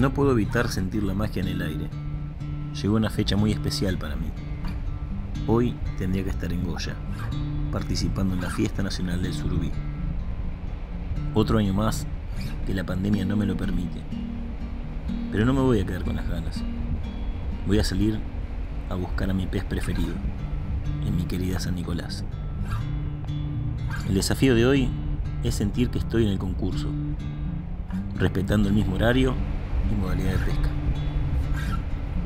No puedo evitar sentir la magia en el aire. Llegó una fecha muy especial para mí. Hoy tendría que estar en Goya, participando en la Fiesta Nacional del Surubí. Otro año más que la pandemia no me lo permite. Pero no me voy a quedar con las ganas. Voy a salir a buscar a mi pez preferido, en mi querida San Nicolás. El desafío de hoy es sentir que estoy en el concurso, respetando el mismo horario y modalidad de pesca.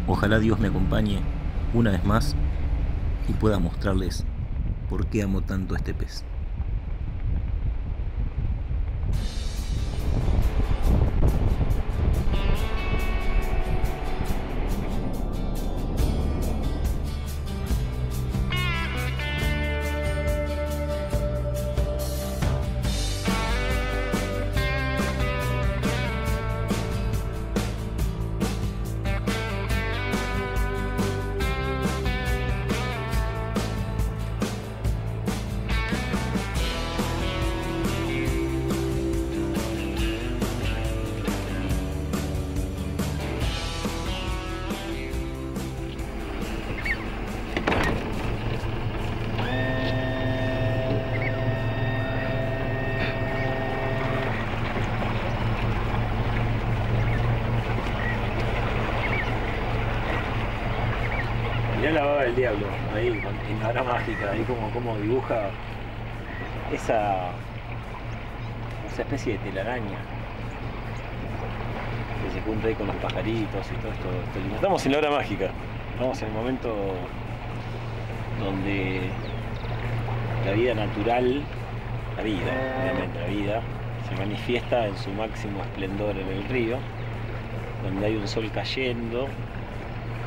Ojalá Dios me acompañe una vez más y pueda mostrarles por qué amo tanto a este pez. Mirá la baba del diablo, ahí, en la hora mágica, ahí como dibuja esa especie de telaraña que se junta ahí con los pajaritos y todo esto. Estamos en la hora mágica, estamos en el momento donde la vida natural, obviamente la vida, se manifiesta en su máximo esplendor en el río, donde hay un sol cayendo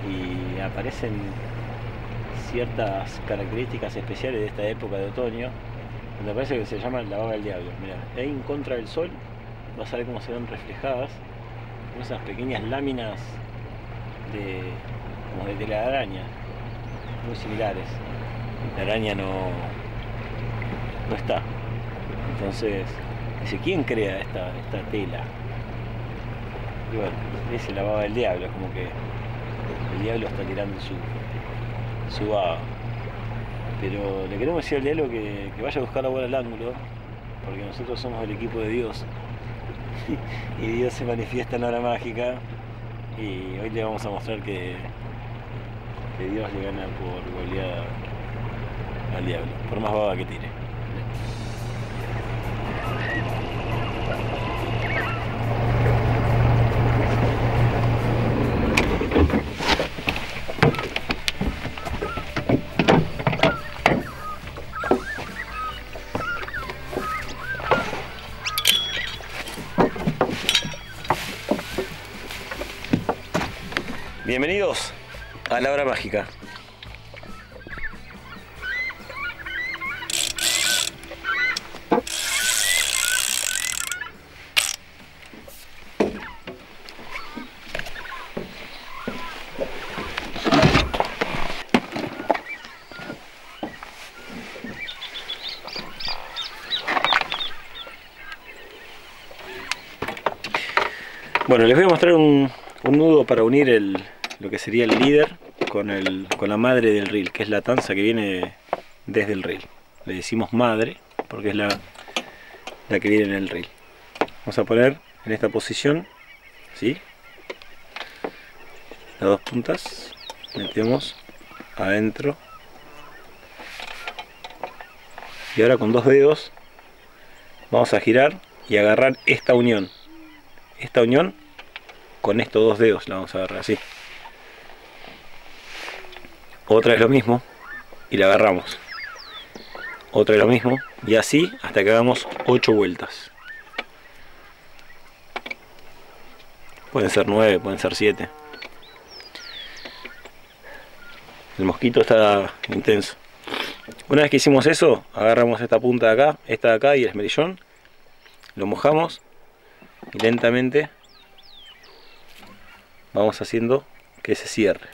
y aparecen ciertas características especiales de esta época de otoño, donde parece que se llama la baba del diablo. Mirá, ahí en contra del sol vas a ver cómo se ven reflejadas esas pequeñas láminas como de telaraña, muy similares. La araña no está. Entonces, dice, ¿quién crea esta tela? Y bueno, es la baba del diablo, es como que el diablo está tirando su baba. Pero le queremos decir al diablo que vaya a buscar la bola al ángulo, porque nosotros somos el equipo de Dios. Y Dios se manifiesta en la hora mágica. Y hoy le vamos a mostrar que Dios le gana por goleada al diablo, por más baba que tire. Bienvenidos a la hora mágica. Bueno, les voy a mostrar un nudo para unir lo que sería el líder con la madre del reel, que es la tanza que viene desde el reel. Le decimos madre porque es la que viene en el reel. Vamos a poner en esta posición, ¿sí? Las dos puntas, metemos adentro. Y ahora con dos dedos vamos a girar y agarrar esta unión. Esta unión con estos dos dedos la vamos a agarrar así. Otra es lo mismo y la agarramos. Otra es lo mismo y así hasta que hagamos 8 vueltas. Pueden ser 9, pueden ser 7. El mosquito está intenso. Una vez que hicimos eso, agarramos esta punta de acá, esta de acá y el esmerillón. Lo mojamos y lentamente vamos haciendo que se cierre,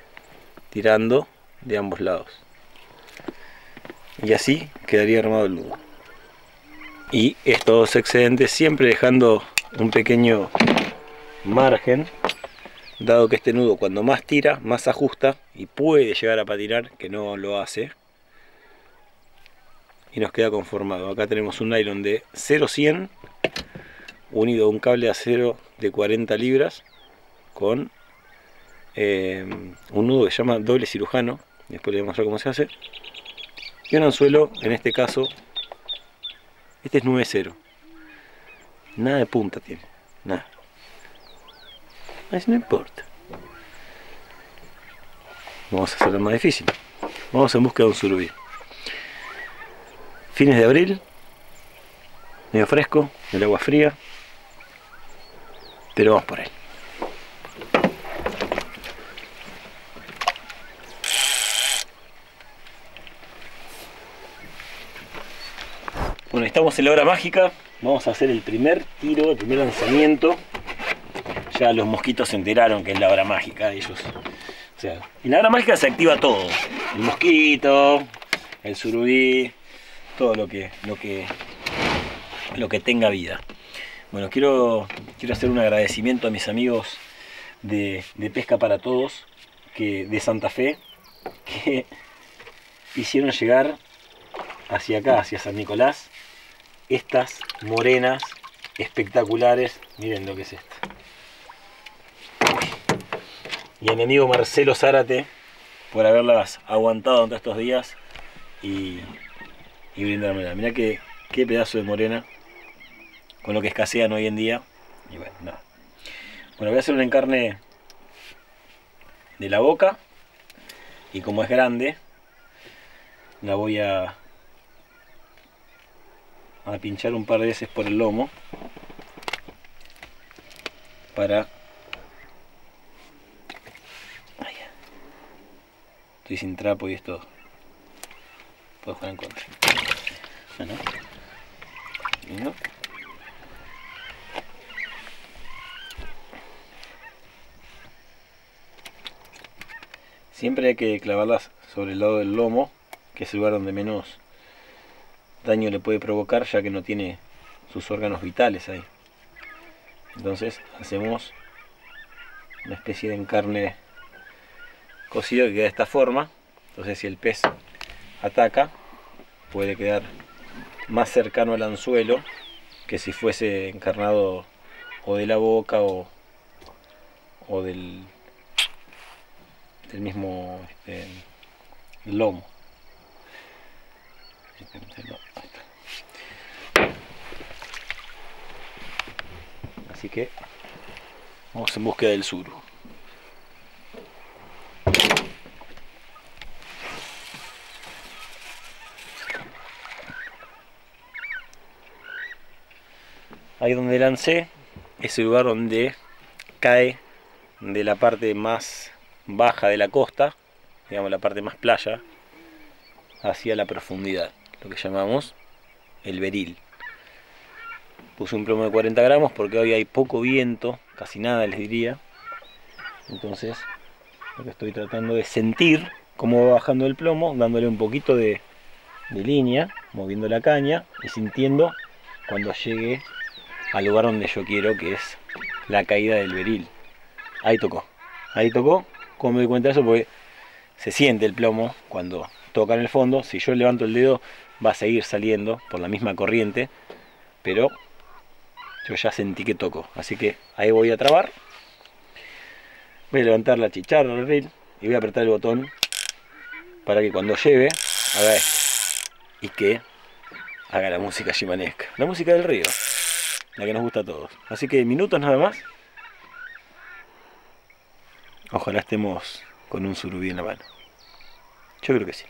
tirando de ambos lados, y así quedaría armado el nudo. Y estos excedentes siempre dejando un pequeño margen dado que este nudo cuando más tira, más ajusta y puede llegar a patinar, que no lo hace. Y nos queda conformado. Acá tenemos un nylon de 0,100 unido a un cable de acero de 40 libras con un nudo que se llama doble cirujano. Después le voy a mostrar cómo se hace. Y un anzuelo, en este caso, este es 9,0. Nada de punta tiene, nada. Así no importa. Vamos a hacerlo más difícil. Vamos en busca de un surubí. Fines de abril, medio fresco, el agua fría, pero vamos por él. Bueno, estamos en la hora mágica. Vamos a hacer el primer tiro, el primer lanzamiento. Ya los mosquitos se enteraron que es la hora mágica. Ellos, o sea, en la hora mágica se activa todo: el mosquito, el surubí, todo lo que tenga vida. Bueno, quiero hacer un agradecimiento a mis amigos de Pesca para Todos, de Santa Fe, que hicieron llegar hacia acá, hacia San Nicolás, estas morenas espectaculares. Miren lo que es esto. Y a mi amigo Marcelo Zárate por haberlas aguantado durante estos días y brindármela. Mirá qué pedazo de morena, con lo que escasean hoy en día. Y bueno, nada. Bueno, voy a hacer un encarne de la boca, y como es grande, la voy a pinchar un par de veces por el lomo para... Ay, estoy sin trapo y esto puedo jugar en contra. Bueno, lindo. Siempre hay que clavarlas sobre el lado del lomo, que es el lugar donde menos daño le puede provocar, ya que no tiene sus órganos vitales ahí. Entonces hacemos una especie de encarne cocido que queda de esta forma. Entonces, si el pez ataca, puede quedar más cercano al anzuelo que si fuese encarnado o de la boca o del mismo lomo. Así que vamos en búsqueda del suru. Ahí donde lancé es el lugar donde cae de la parte más baja de la costa, digamos la parte más playa, hacia la profundidad, lo que llamamos el beril. Puse un plomo de 40 gramos porque hoy hay poco viento, casi nada les diría. Entonces lo que estoy tratando de sentir cómo va bajando el plomo, dándole un poquito de línea, moviendo la caña y sintiendo cuando llegue al lugar donde yo quiero, que es la caída del beril. Ahí tocó, como me doy cuenta de eso, porque se siente el plomo cuando toca en el fondo. Si yo levanto el dedo, va a seguir saliendo por la misma corriente, pero yo ya sentí que tocó, así que ahí voy a trabar. Voy a levantar la chicharra del reel y voy a apretar el botón para que cuando lleve haga esto y que haga la música shimanesca, la música del río, la que nos gusta a todos. Así que minutos nada más. Ojalá estemos con un surubí en la mano. Yo creo que sí.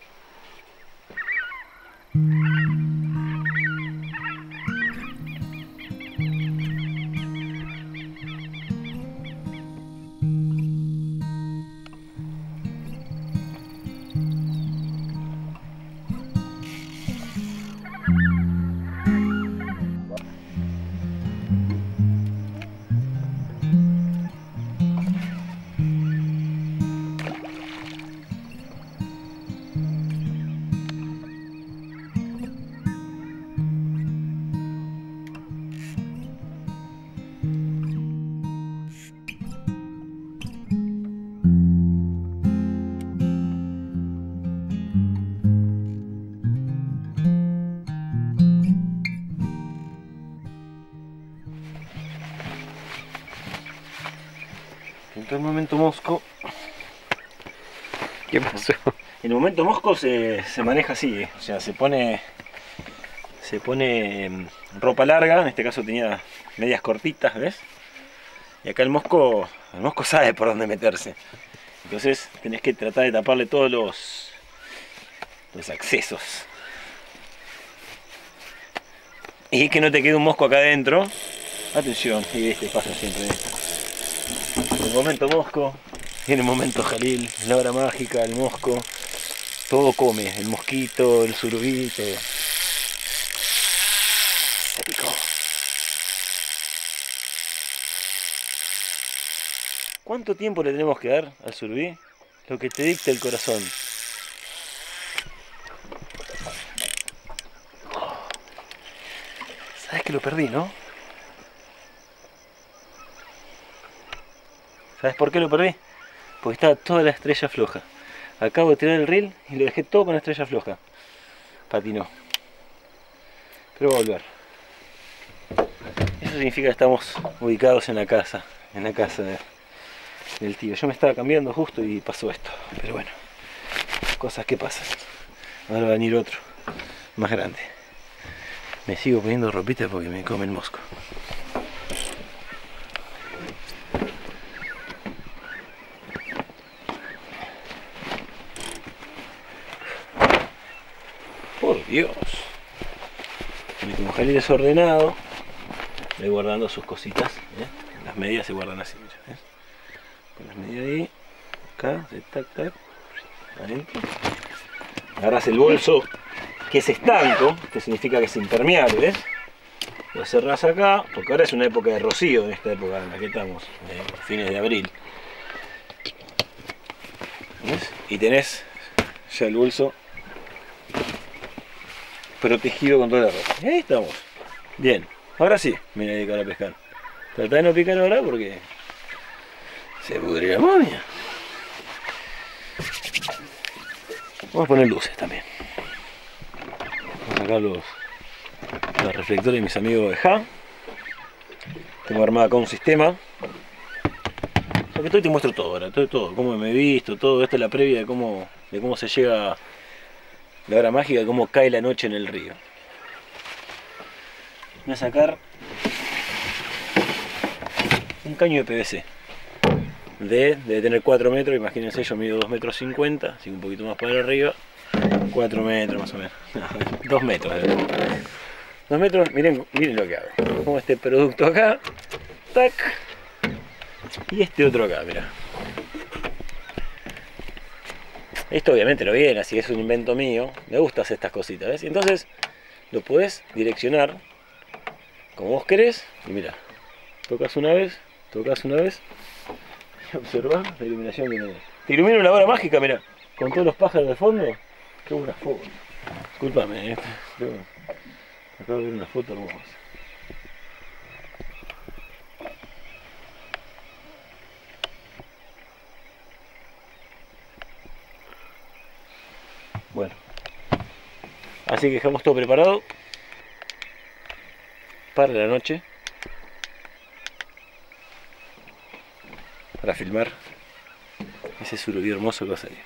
momento mosco. ¿Qué pasó? El momento mosco se maneja así, o sea, se pone ropa larga, en este caso tenía medias cortitas, ¿ves? Y acá el mosco sabe por dónde meterse. Entonces tenés que tratar de taparle todos los accesos. Y es que no te quede un mosco acá adentro. Atención, y este pasa siempre. El momento mosco, viene el momento Jalil, la hora mágica, el mosco. Todo come, el mosquito, el surubí, todo. ¿Cuánto tiempo le tenemos que dar al surubí? Lo que te dicta el corazón. Sabes que lo perdí, ¿no? ¿Sabes por qué lo perdí? Porque estaba toda la estrella floja. Acabo de tirar el reel y lo dejé todo con la estrella floja. Patinó. Pero va a volver. Eso significa que estamos ubicados en la casa. En la casa del tío. Yo me estaba cambiando justo y pasó esto, pero bueno, cosas que pasan. Ahora va a venir otro más grande. Me sigo poniendo ropita porque me come el mosco. Por Dios, y como Jalil es ordenado, voy guardando sus cositas, ¿eh? Las medidas se guardan así, ¿eh? Con las medidas ahí, acá, tac, tac, adentro. Agarras el bolso que es estanco, que significa que es impermeable, ¿ves? Lo cerrás acá, porque ahora es una época de rocío, en esta época en la que estamos, fines de abril. ¿Ves? Y tenés ya el bolso protegido con toda la ropa. Y ahí estamos. Bien, ahora sí me voy a dedicar a pescar. Tratá de no picar ahora porque se pudre la momia. Vamos a poner luces también. Vamos a sacar los reflectores de mis amigos de Ja. Tengo armado acá un sistema. Porque estoy te muestro todo ahora, todo, cómo me he visto, todo. Esta es la previa de cómo se llega la hora mágica, de cómo cae la noche en el río. Voy a sacar un caño de PVC. Debe tener 4 metros, imagínense, yo mido 2,50 metros, así que un poquito más para arriba, 4 metros más o menos, 2 metros, 2 metros, miren lo que hago, pongo este producto acá, tac, y este otro acá, mirá. Esto obviamente lo viene, así es un invento mío, me gustan estas cositas, ¿ves? Entonces lo podés direccionar como vos querés, y mirá, tocas una vez, observar la iluminación que tenés. Te ilumino la hora mágica, mirá, con todos los pájaros de fondo. Qué buena foto. Disculpame, acabo de ver una foto hermosa. Bueno, así que dejamos todo preparado para la noche, para filmar ese surubí hermoso que va a salir.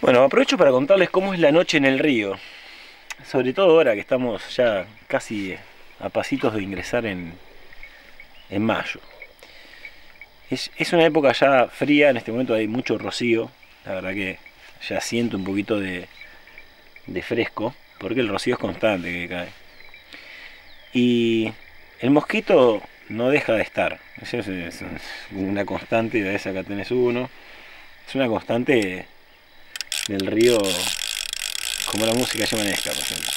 Bueno, aprovecho para contarles cómo es la noche en el río, sobre todo ahora que estamos ya casi a pasitos de ingresar en mayo. Es una época ya fría, en este momento hay mucho rocío, la verdad que ya siento un poquito de fresco, porque el rocío es constante que cae. Y el mosquito no deja de estar. Es una constante, de esa acá tenés uno. Es una constante del río, como la música llamanesca, por ejemplo.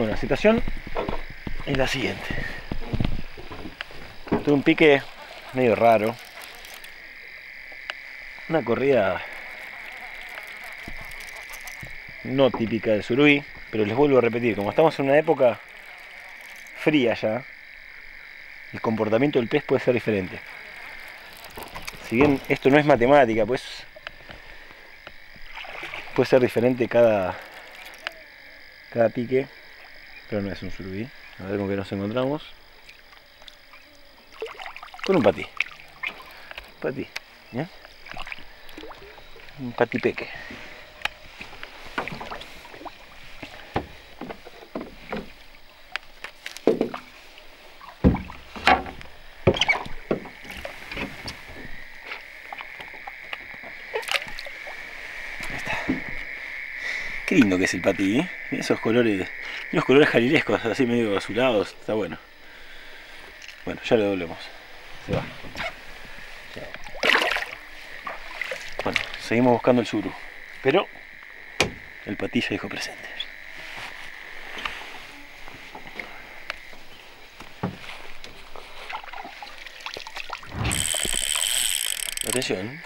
Bueno, la situación es la siguiente. Tuve un pique medio raro. Una corrida no típica del surubí, pero les vuelvo a repetir, como estamos en una época fría ya, el comportamiento del pez puede ser diferente. Si bien esto no es matemática, pues puede ser diferente cada pique, pero no es un surubí. A ver con qué nos encontramos. Con un patí. Patí, ¿ya? Un patipeque. Qué lindo que es el patí, ¿eh? Esos colores, unos colores jalilescos, así medio azulados, está bueno. Bueno, ya lo doblemos. Se va. Bueno, seguimos buscando el suru, pero el patí ya dijo presente. Atención.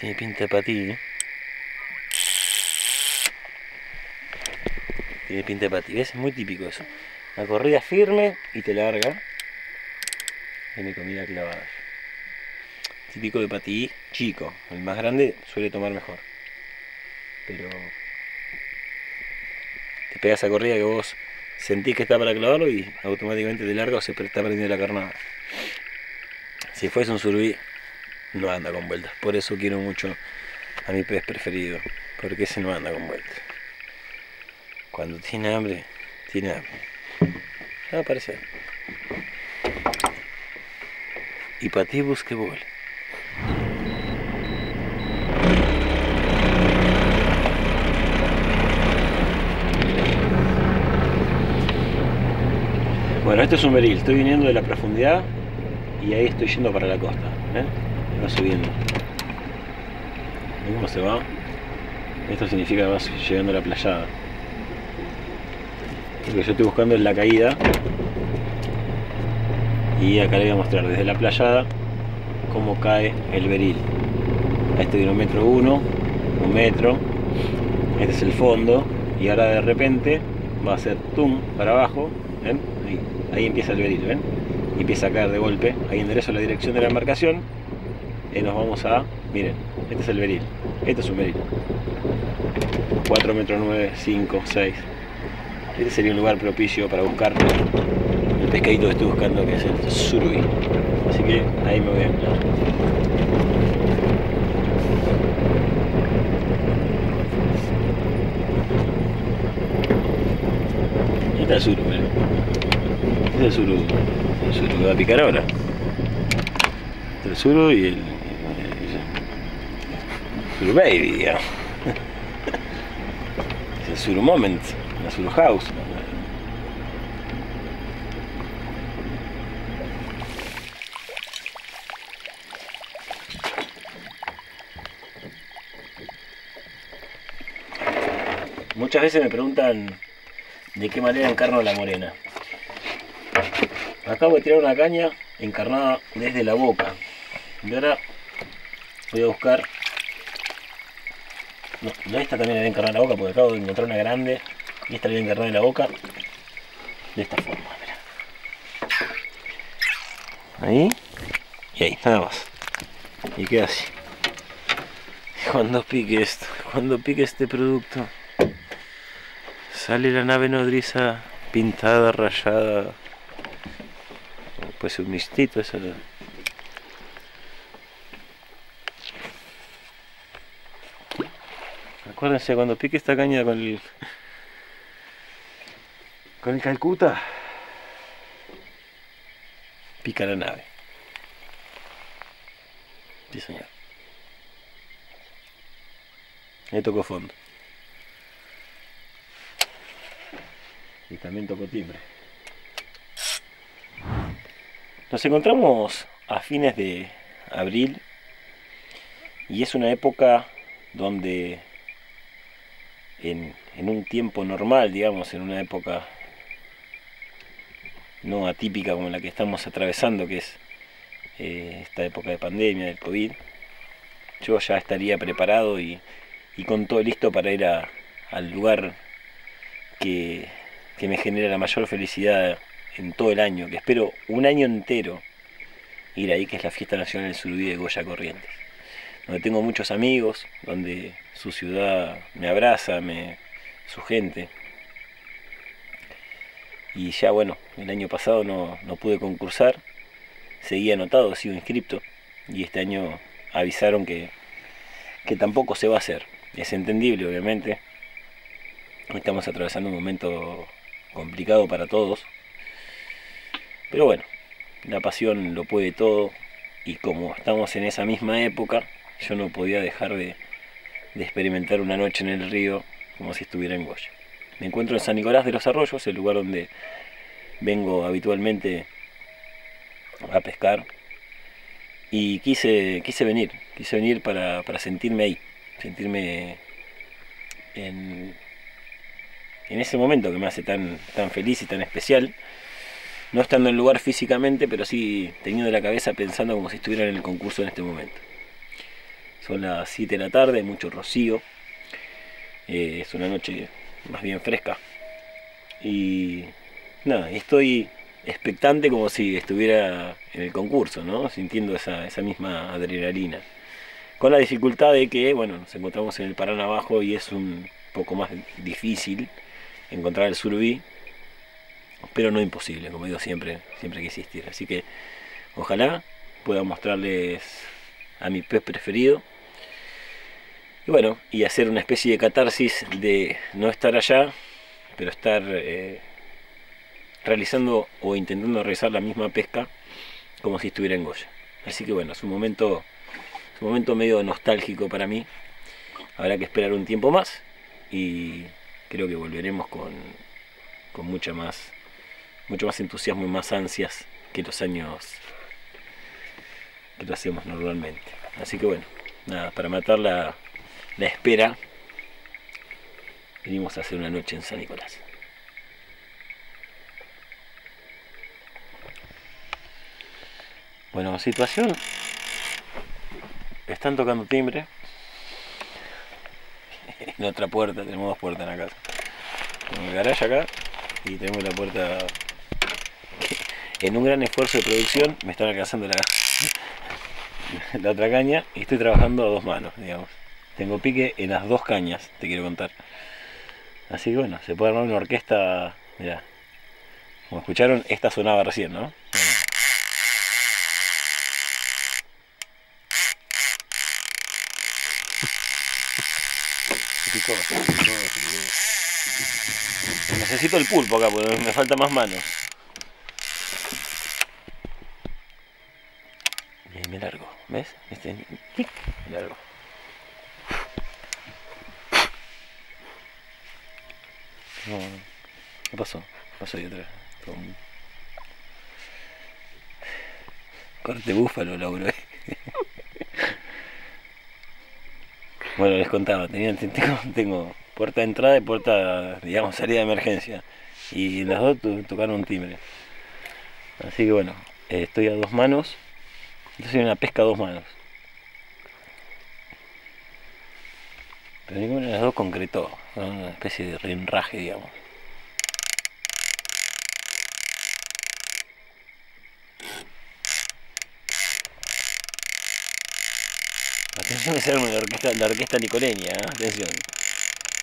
Tiene pinta de patí, ¿eh? Tiene pinta de patí, ¿ves? Es muy típico eso. La corrida firme y te larga. Tiene comida clavada. Típico de patí chico. El más grande suele tomar mejor. Pero te pega esa corrida que vos sentís que está para clavarlo y automáticamente te larga o se está perdiendo la carnada. Si fuese un surubí, no anda con vueltas, por eso quiero mucho a mi pez preferido, porque ese no anda con vueltas. Cuando tiene hambre, tiene hambre. Ya va a aparecer. Y para ti busque bola. Bueno, este es un beril, estoy viniendo de la profundidad y ahí estoy yendo para la costa, ¿eh? Va subiendo. ¿Cómo se va? Esto significa que vas llegando a la playada. Lo que yo estoy buscando es la caída. Y acá le voy a mostrar desde la playada cómo cae el beril. A este de 1,1 metros, 1 metro. Este es el fondo. Y ahora de repente va a ser tum para abajo. ¿Ven? Ahí empieza el beril, ¿ven? Y empieza a caer de golpe. Ahí enderezo la dirección de la embarcación. Nos vamos a... Miren, este es el beril. Este es un beril. 4,9 metros, 5, 6. Este sería un lugar propicio para buscar el pescadito que estoy buscando, que es el surubí. Así que ahí me voy a anclar. Este es el surubí. Este es el surubí. El surubí que va a picar ahora. Este es el surubí y el... Surbaby, digamos. Es el Suru Moment, la Suru House. Muchas veces me preguntan de qué manera encarno la morena. Acabo de tirar una caña encarnada desde la boca. Y ahora voy a buscar... No, esta también la voy a encarnar en la boca porque acabo de encontrar una grande y esta la voy a encarnar en la boca de esta forma, mirá. Ahí y ahí, nada más. Y queda así. Cuando pique esto, cuando pique este producto, sale la nave nodriza pintada, rayada. Pues un mistito, eso no. Acuérdense, cuando pique esta caña con el Calcuta, pica la nave. Sí, señor. Ahí tocó fondo. Y también tocó timbre. Nos encontramos a fines de abril y es una época donde en un tiempo normal, digamos, en una época no atípica como la que estamos atravesando, que es esta época de pandemia, del COVID, yo ya estaría preparado y con todo listo para ir al lugar que me genera la mayor felicidad en todo el año, que espero un año entero ir ahí, que es la Fiesta Nacional del Surubí de Goya, Corrientes, donde tengo muchos amigos, donde su ciudad me abraza, su gente. Y ya bueno, el año pasado no pude concursar, seguí anotado, sigo inscripto, y este año avisaron que tampoco se va a hacer. Es entendible, obviamente, estamos atravesando un momento complicado para todos, pero bueno, la pasión lo puede todo, y como estamos en esa misma época, yo no podía dejar de experimentar una noche en el río como si estuviera en Goya. Me encuentro en San Nicolás de los Arroyos, el lugar donde vengo habitualmente a pescar, y quise venir para sentirme ahí, sentirme en ese momento que me hace tan feliz y tan especial, no estando en el lugar físicamente, pero sí teniendo la cabeza pensando como si estuviera en el concurso en este momento. Son las 7 de la tarde, mucho rocío, es una noche más bien fresca, y nada, estoy expectante como si estuviera en el concurso, ¿no? Sintiendo esa misma adrenalina, con la dificultad de que, bueno, nos encontramos en el Paraná abajo y es un poco más difícil encontrar el surubí, pero no imposible, como digo, siempre hay que existir. Así que ojalá pueda mostrarles a mi pez preferido, y bueno, y hacer una especie de catarsis de no estar allá, pero estar realizando o intentando realizar la misma pesca como si estuviera en Goya. Así que bueno, es un momento medio nostálgico para mí. Habrá que esperar un tiempo más y creo que volveremos con mucho más entusiasmo y más ansias que los años que lo hacemos normalmente. Así que bueno, nada, para matar la espera, venimos a hacer una noche en San Nicolás. Bueno, situación, están tocando timbre en otra puerta. Tenemos dos puertas en la casa, tenemos el garaje acá y tenemos la puerta que, en un gran esfuerzo de producción, me están alcanzando la otra caña, y estoy trabajando a dos manos, digamos. Tengo pique en las dos cañas, te quiero contar. Así que bueno, se puede armar una orquesta. Mirá, como escucharon, esta sonaba recién, ¿no? Necesito el pulpo acá, porque me faltan más manos. Y me largo, ¿ves? Me largo. No, ¿qué pasó? Pasó ahí atrás. Corte búfalo, logro. Bueno, les contaba, tengo puerta de entrada y puerta, digamos, salida de emergencia. Y las dos tocaron un timbre. Así que bueno, estoy a dos manos. Entonces hay una pesca a dos manos. Pero ninguna de las dos concretó, una especie de rinraje, digamos. Atención, es la orquesta nicoleña, ¿eh? Atención.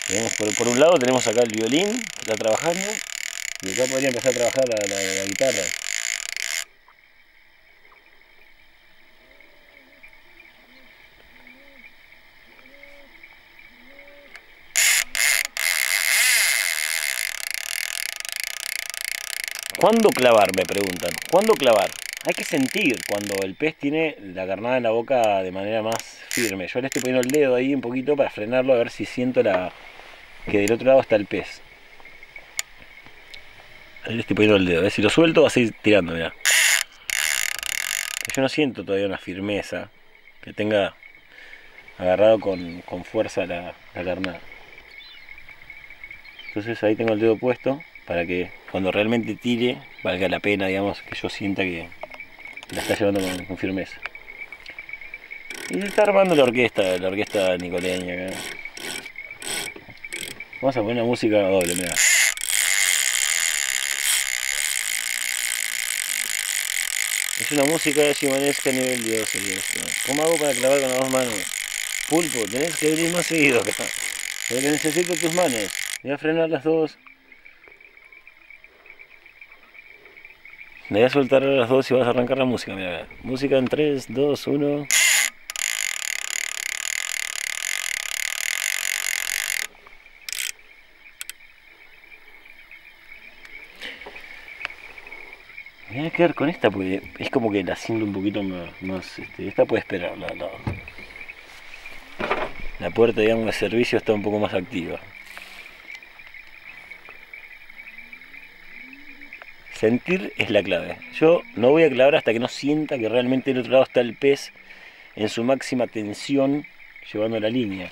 Tenemos, por un lado tenemos acá el violín, que está trabajando, y acá podría empezar a trabajar la guitarra. ¿Cuándo clavar?, me preguntan. ¿Cuándo clavar? Hay que sentir cuando el pez tiene la carnada en la boca de manera más firme. Yo le estoy poniendo el dedo ahí un poquito para frenarlo, a ver si siento que del otro lado está el pez. Ahí le estoy poniendo el dedo. A ver si lo suelto, va a seguir tirando, mirá. yo no siento todavía una firmeza que tenga agarrado con fuerza la carnada. Entonces ahí tengo el dedo puesto para que cuando realmente tire valga la pena, digamos, que yo sienta que la está llevando con firmeza. Y se está armando la orquesta nicoleña acá. Vamos a poner una música doble, mirá. Es una música shimanesca nivel de 12. ¿Cómo hago para clavar con las dos manos? Pulpo, tenés que abrir más seguido acá. Porque necesito tus manos. Voy a frenar las dos. Le voy a soltar las dos y vas a arrancar la música, mirá. Música en 3, 2, 1. Me voy a quedar con esta porque es como que la siento un poquito más esta puede esperar, la puerta, digamos, de servicio está un poco más activa. Sentir es la clave. Yo no voy a clavar hasta que no sienta que realmente del otro lado está el pez en su máxima tensión llevando la línea.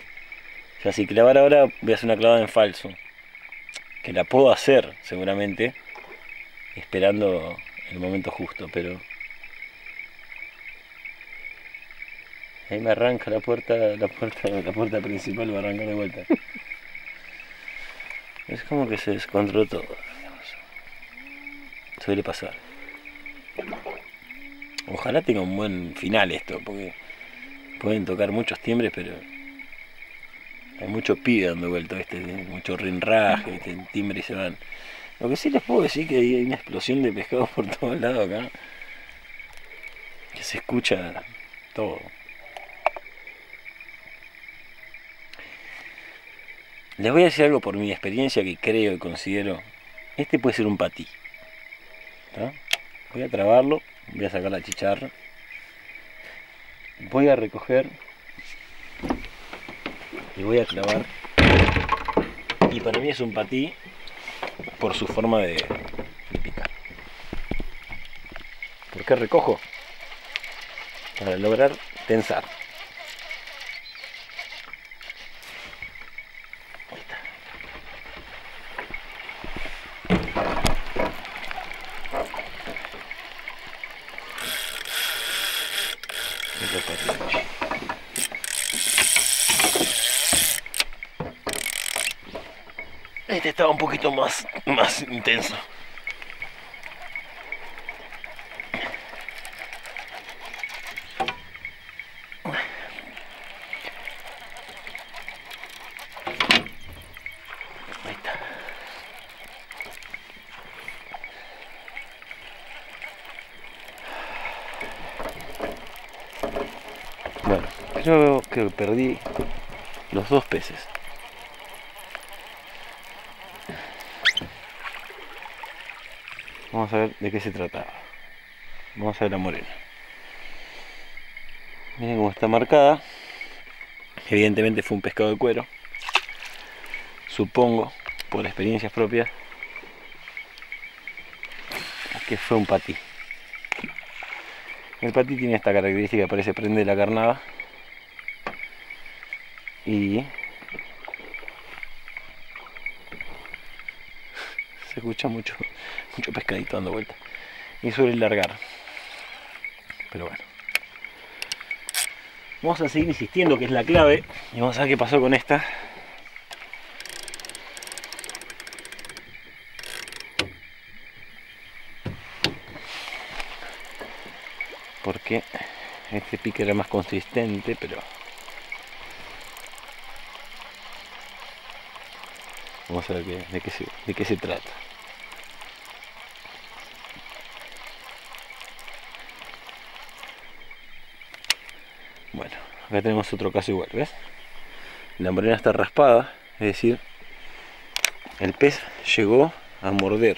O sea, si clavar ahora voy a hacer una clavada en falso, que la puedo hacer seguramente esperando el momento justo, pero ahí me arranca la puerta principal, me arranca de vuelta. Es como que se descontroló todo, digamos. Suele pasar. Ojalá tenga un buen final esto, porque pueden tocar muchos timbres, pero hay mucho pibe dando vuelta, mucho rinraje, timbre y se van. Lo que sí les puedo decir que hay una explosión de pescado por todos lados acá. Que se escucha todo. Les voy a decir algo por mi experiencia que creo y considero. Este puede ser un patí. ¿Tá? Voy a trabarlo, voy a sacar la chicharra. Voy a recoger. Y voy a clavar. Y para mí es un patí. Por su forma de picar. ¿Por qué recojo? Para lograr tensar. Ahí está. Este estaba un poquito más intenso. Ahí está. Bueno, yo veo que perdí los dos peces. Vamos a ver de qué se trataba. Vamos a ver la morena. Miren cómo está marcada. Evidentemente fue un pescado de cuero. Supongo, por experiencias propias, que fue un patí. El patí tiene esta característica, parece prende la carnada. Y se escucha mucho pescadito dando vuelta y suele largar, pero bueno, vamos a seguir insistiendo que es la clave y vamos a ver qué pasó con esta. Porque este pique era más consistente, pero vamos a ver de qué se trata. Bueno, acá tenemos otro caso igual, ¿ves? La morena está raspada, es decir, el pez llegó a morder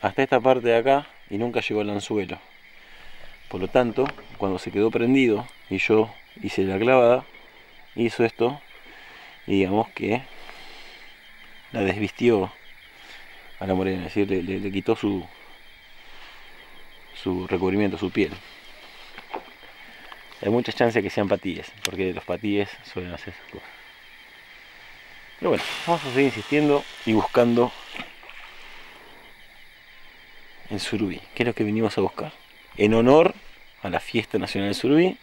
hasta esta parte de acá y nunca llegó al anzuelo. Por lo tanto, cuando se quedó prendido y yo hice la clavada, hizo esto y digamos que la desvistió a la morena, es decir, le quitó su recubrimiento, su piel. hay muchas chances que sean patillas, porque los patillas suelen hacer esas cosas. Pero bueno, vamos a seguir insistiendo y buscando el surubí, que es lo que venimos a buscar, en honor a la Fiesta Nacional del Surubí,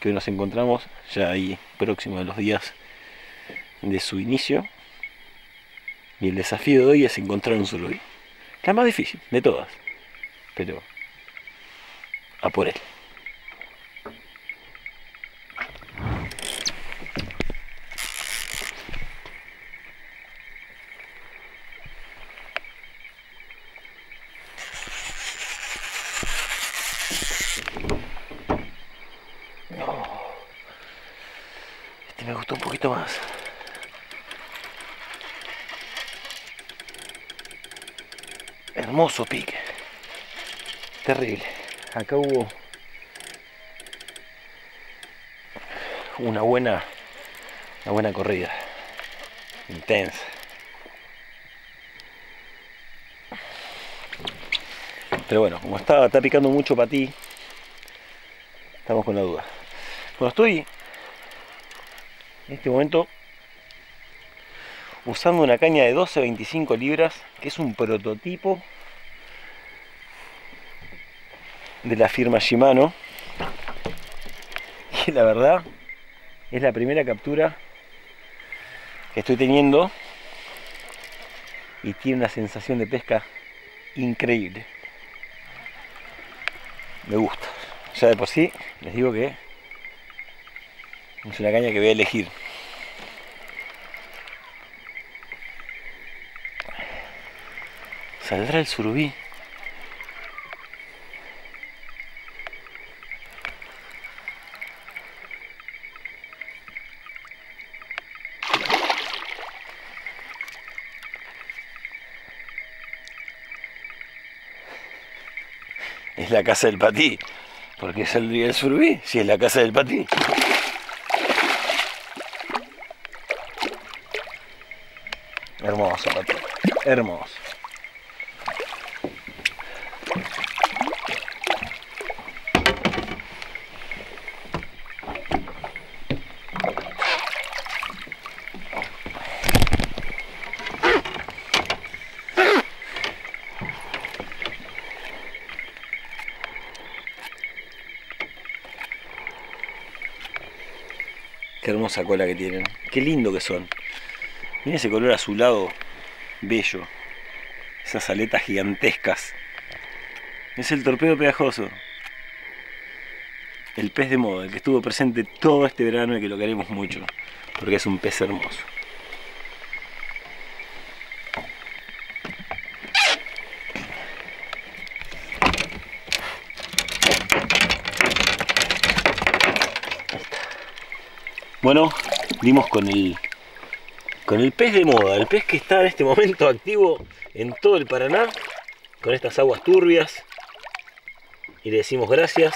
que hoy nos encontramos ya ahí próximo de los días de su inicio. Y el desafío de hoy es encontrar un surubí, la más difícil de todas, pero a por él. Me gustó un poquito más. Hermoso pique. Terrible. Acá hubo una buena corrida. Intensa. Pero bueno, como está picando mucho para ti, estamos con la duda. Bueno, estoy en este momento usando una caña de 12-25 libras, que es un prototipo de la firma Shimano, y la verdad es la primera captura que estoy teniendo y tiene una sensación de pesca increíble. Me gusta. Ya de por sí les digo que es una caña que voy a elegir. ¿Saldrá el surubí? Es la casa del patí. ¿Por qué saldría el surubí si es la casa del patí? Hermoso, pato. Hermoso. Qué hermosa cola que tienen. Qué lindo que son. Mira ese color azulado, bello. Esas aletas gigantescas. Es el torpedo pegajoso. El pez de moda, el que estuvo presente todo este verano y que lo queremos mucho. Porque es un pez hermoso. Bueno, dimos con el pez de moda, el pez que está en este momento activo en todo el Paraná, con estas aguas turbias, y le decimos gracias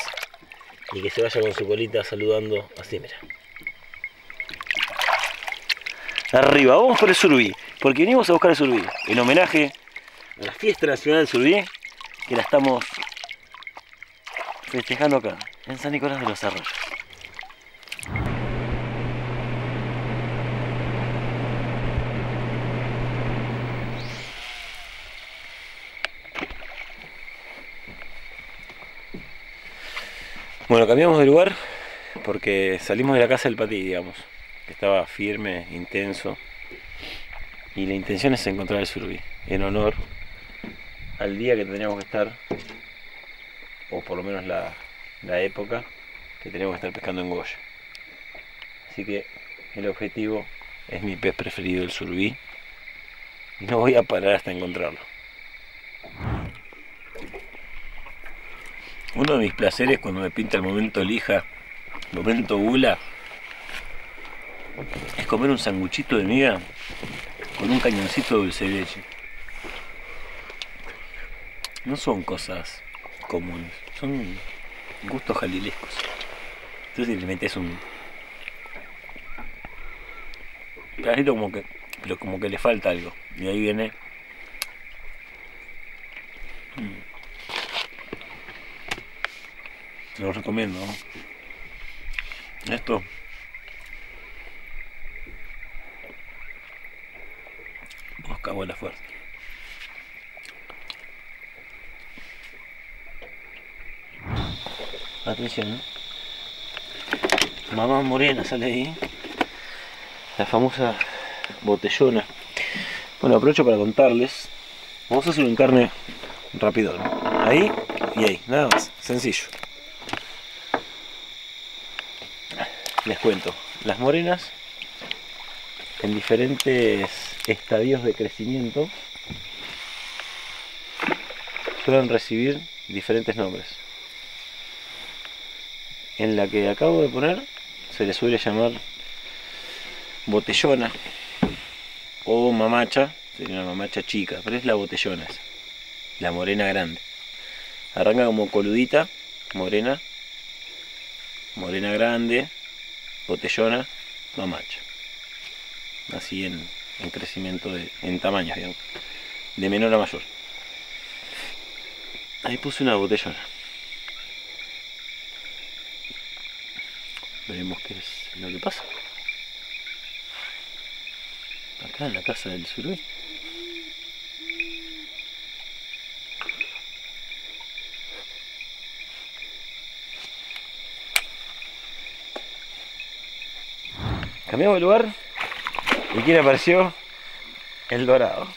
y que se vaya con su colita saludando así, mira. Arriba, vamos por el surubí, porque venimos a buscar el surubí, en homenaje a la Fiesta Nacional del Surubí, que la estamos festejando acá, en San Nicolás de los Arroyos. Bueno, cambiamos de lugar porque salimos de la casa del patí, digamos, que estaba firme, intenso, y la intención es encontrar el surubí, en honor al día que teníamos que estar, o por lo menos la época que teníamos que estar pescando en Goya. Así que el objetivo es mi pez preferido, el surubí, y no voy a parar hasta encontrarlo. Uno de mis placeres cuando me pinta el momento lija, el momento gula, es comer un sanguchito de miga con un cañoncito de dulce de leche. No son cosas comunes, son gustos jalilescos. Entonces le metes un pedacito como que, pero como que le falta algo. Y ahí viene. Lo recomiendo, ¿no? Esto mosca vuela fuerte. Atención, ¿eh? Mamá morena sale ahí, la famosa botellona. Bueno, aprovecho para contarles, vamos a hacer un encarne rápido, ¿no? Ahí y ahí, nada más, sencillo. Les cuento, las morenas en diferentes estadios de crecimiento suelen recibir diferentes nombres. En la que acabo de poner se le suele llamar botellona o mamacha, sería una mamacha chica, pero es la botellona esa, la morena grande. Arranca como coludita, morena, morena grande, botellona, mamacha. Así en crecimiento, en tamaños, digamos, de menor a mayor. Ahí puse una botellona. Veremos qué es lo que pasa. Acá en la casa del surubí. Cambiamos de lugar y aquí apareció el dorado.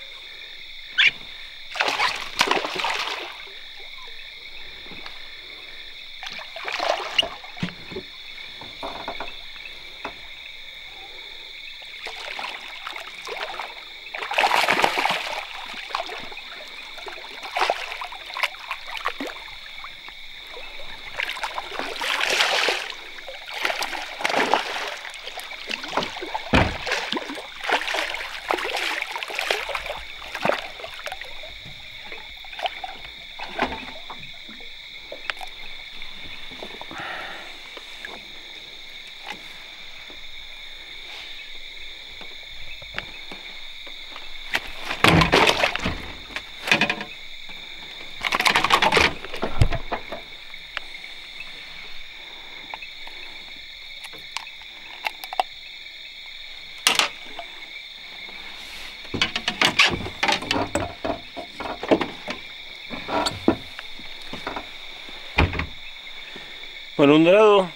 Bueno, un dorado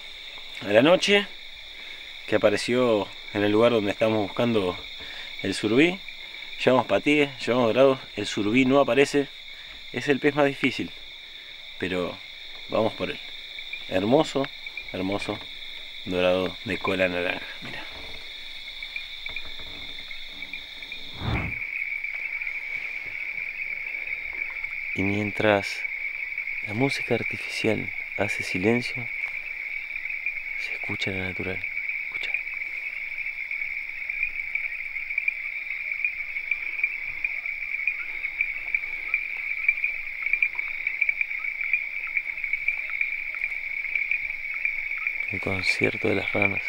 a la noche que apareció en el lugar donde estamos buscando el surubí. Llevamos patíes, llevamos dorados, el surubí no aparece, es el pez más difícil, pero vamos por él. Hermoso, hermoso dorado de cola naranja, mira. Y mientras la música artificial hace silencio, se escucha la natural. Escucha. El concierto de las ranas,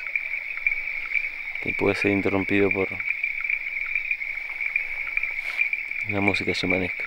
que puede ser interrumpido por una música shamanesca.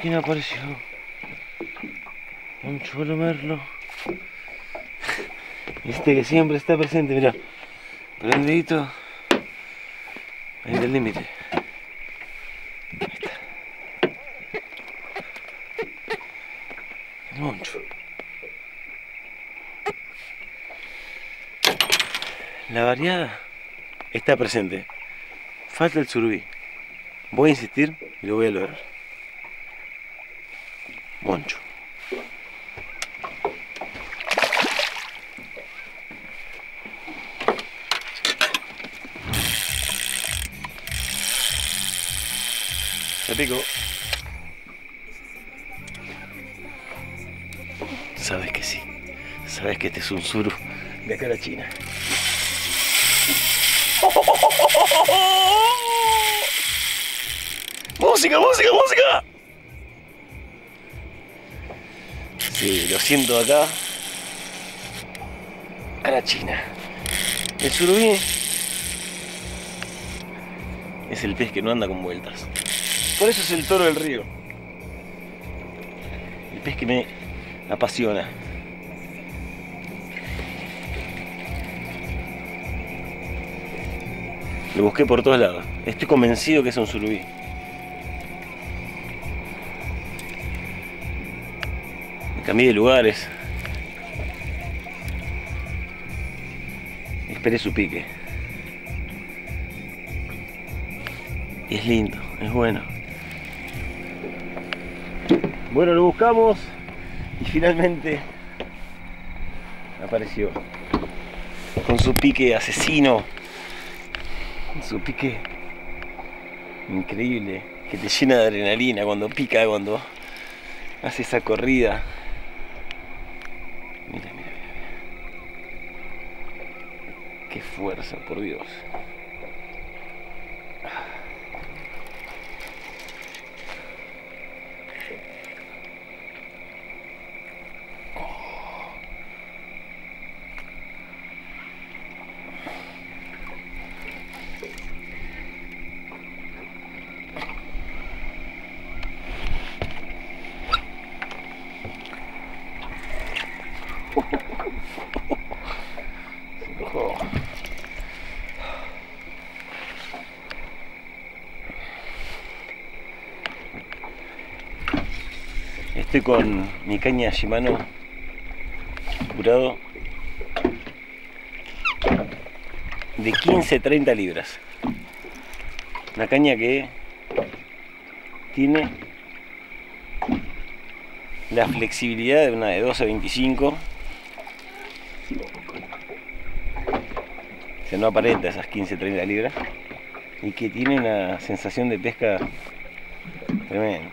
¿Quién apareció? Un cholo merlo. Este que siempre está presente, mirá. Prendidito. Ahí del límite. Ahí está. El moncho. La variada está presente. Falta el surubí. Voy a insistir y lo voy a lograr. Moncho. pico. Sabes que sí. Sabes que este es un suru de acá a la China. ¡Música, música, música! Sí, lo siento acá. A la China. El surubí es el pez que no anda con vueltas. Por eso es el toro del río. El pez que me apasiona. Lo busqué por todos lados. Estoy convencido que es un surubí. Me cambié de lugares. Esperé su pique. Y es lindo, es bueno. Bueno, lo buscamos y finalmente apareció. Con su pique asesino. Su pique increíble, que te llena de adrenalina cuando pica, cuando hace esa corrida. Mira, mira, mira. Qué fuerza, por Dios. Estoy con mi caña Shimano curado de 15-30 libras. Una caña que tiene la flexibilidad de una de 12-25. O sea, no aparenta esas 15-30 libras. Y que tiene una sensación de pesca tremenda.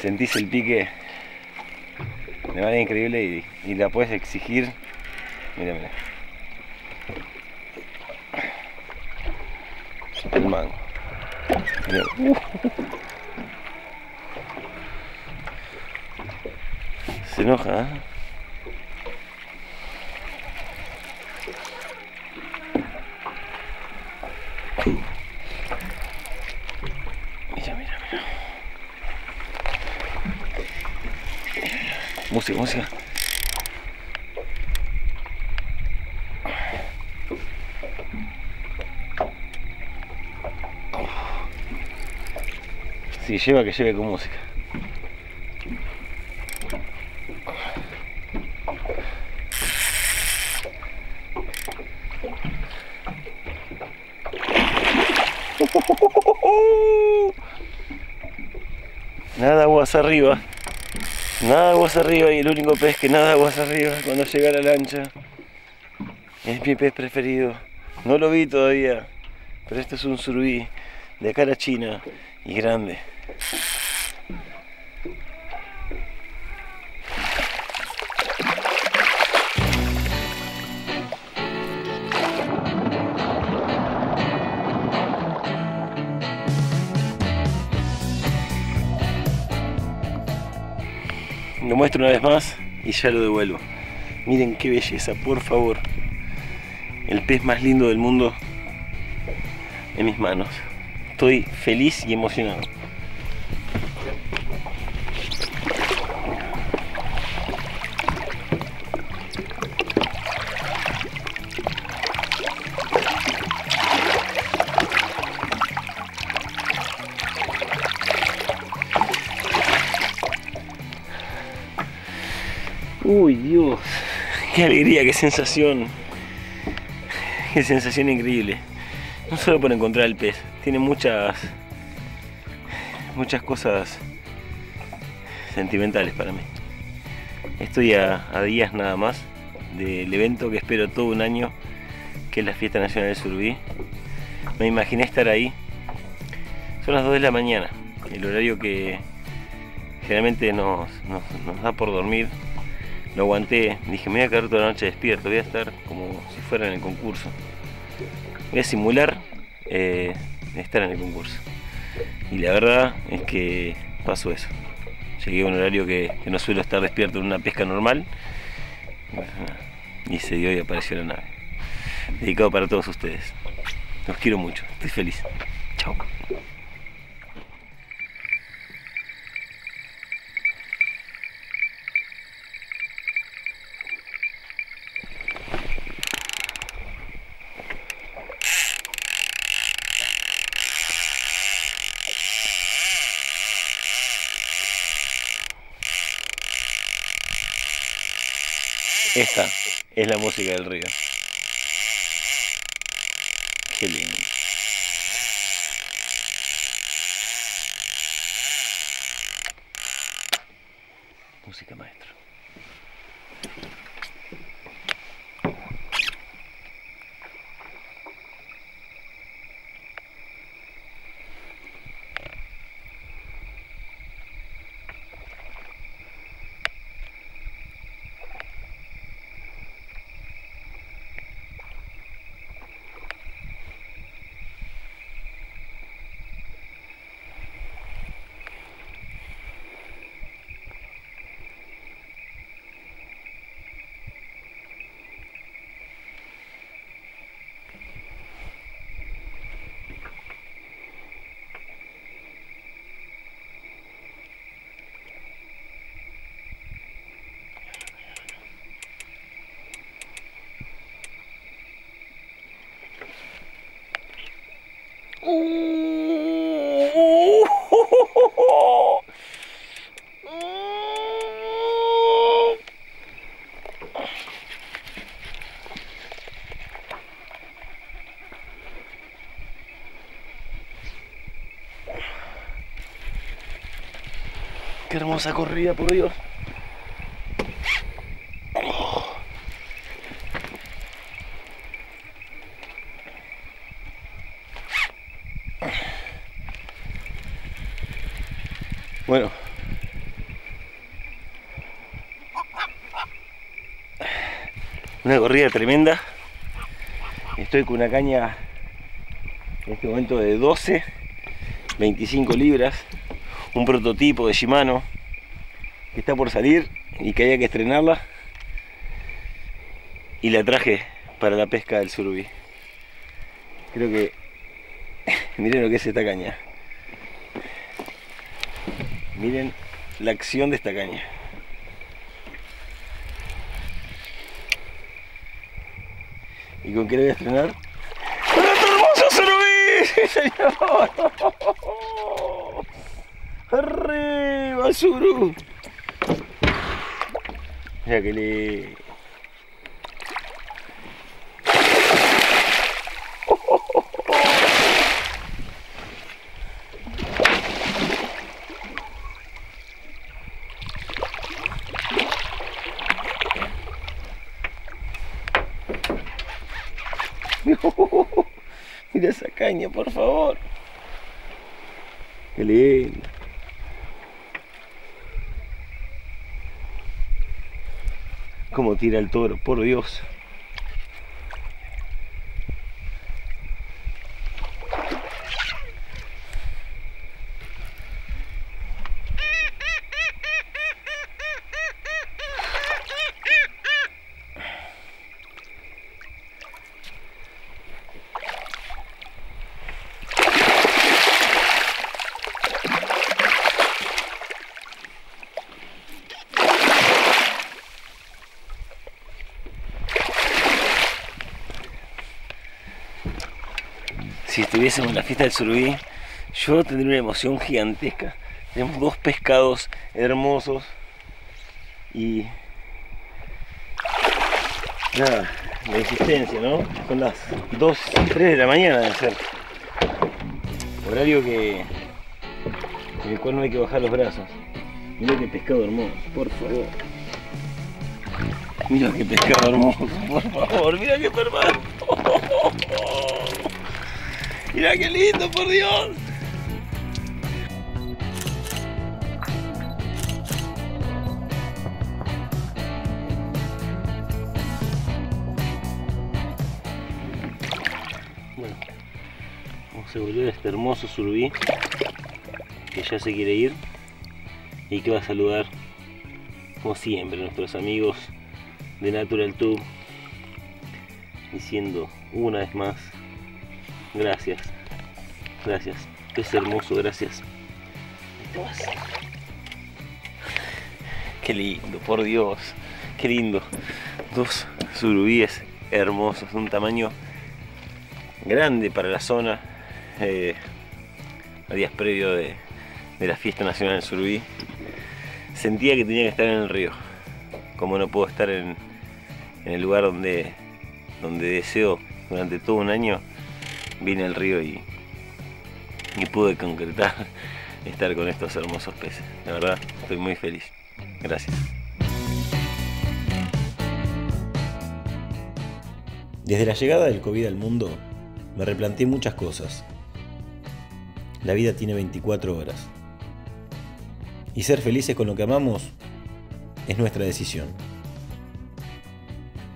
Sentís el pique de manera increíble y la puedes exigir. Mira, mira. El mango. Mirá. Se enoja, ¿eh? Música, música. Sí, lleva que lleve con música. Nada, aguas arriba. Nada aguas arriba, y el único pez que nada aguas arriba cuando llega a la lancha es mi pez preferido. No lo vi todavía, pero este es un surubí de cara china y grande. Lo muestro una vez más y ya lo devuelvo. Miren qué belleza, por favor. El pez más lindo del mundo en mis manos. Estoy feliz y emocionado. Uy, Dios, qué alegría, qué sensación increíble. No solo por encontrar el pez, tiene muchas cosas sentimentales para mí. Estoy a días nada más del evento que espero todo un año, que es la Fiesta Nacional del Surubí. Me imaginé estar ahí, Son las 2 de la mañana, el horario que generalmente nos da por dormir. Lo aguanté, dije, me voy a quedar toda la noche despierto, voy a estar como si fuera en el concurso. Voy a simular estar en el concurso. Y la verdad es que pasó eso. Llegué a un horario que no suelo estar despierto en una pesca normal. Y se dio y apareció la nave. Dedicado para todos ustedes. Los quiero mucho, estoy feliz. Chao. Esta es la música del río. Qué lindo. Música maestra. Qué hermosa corrida, por Dios. Bueno, una corrida tremenda. Estoy con una caña en este momento de 12, 25 libras, un prototipo de Shimano que está por salir y que había que estrenarla, y la traje para la pesca del surubí. Creo que miren lo que es esta caña. Miren la acción de esta caña. ¿Y con qué le voy a estrenar? ¡Con otro hermoso surubí! ¡Sí, señor! ¡Arriba, surú! Mira que le... Mira esa caña, por favor. Qué lindo. Cómo tira el toro, por Dios. Si estuviésemos en la fiesta del surubí, yo tendría una emoción gigantesca. Tenemos dos pescados hermosos y... nada, la insistencia, ¿no? Son las 2, 3 de la mañana de hacer. Horario en el cual no hay que bajar los brazos. Mirá qué pescado hermoso, por favor. Mirá qué pescado hermoso, por favor. Mirá qué perverso. Mirá qué lindo, por Dios. se volvió de este hermoso surubí que ya se quiere ir y que va a saludar como siempre a nuestros amigos de Natural Tube, diciendo una vez más gracias, gracias, es hermoso, gracias. Qué lindo, por Dios, qué lindo. Dos surubíes hermosos, un tamaño grande para la zona, a días previos de la Fiesta Nacional del Surubí. Sentía que tenía que estar en el río, como no puedo estar en el lugar donde deseo durante todo un año. Vine al río y pude concretar estar con estos hermosos peces. La verdad, estoy muy feliz. Gracias. Desde la llegada del COVID al mundo, me replanteé muchas cosas. La vida tiene 24 horas. Y ser felices con lo que amamos es nuestra decisión.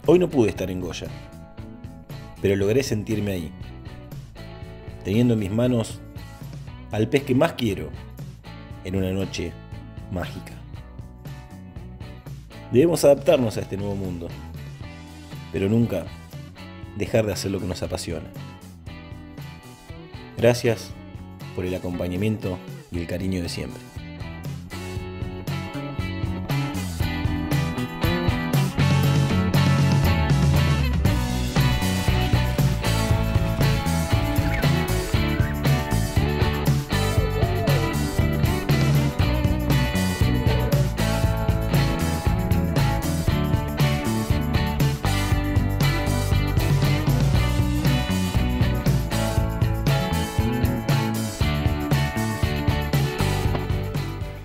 Hoy no pude estar en Goya, pero logré sentirme ahí, teniendo en mis manos al pez que más quiero en una noche mágica. Debemos adaptarnos a este nuevo mundo, pero nunca dejar de hacer lo que nos apasiona. Gracias por el acompañamiento y el cariño de siempre.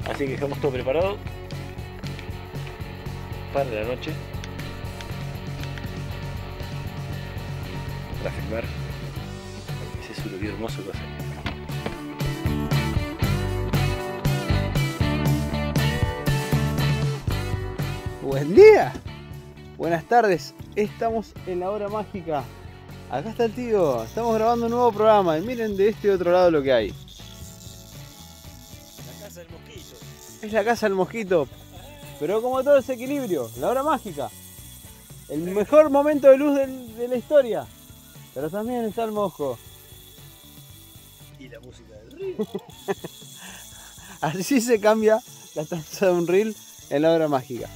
Así que dejamos todo preparado para la noche, para filmar ese surubí hermoso que hace. Buen día, buenas tardes, estamos en la hora mágica. Acá está el tío, estamos grabando un nuevo programa y miren de este otro lado lo que hay. Es la casa del mosquito, pero como todo es equilibrio, la hora mágica, el mejor momento de luz de la historia, pero también está el mosco. Y la música del reel. Así se cambia la taza de un reel en la hora mágica.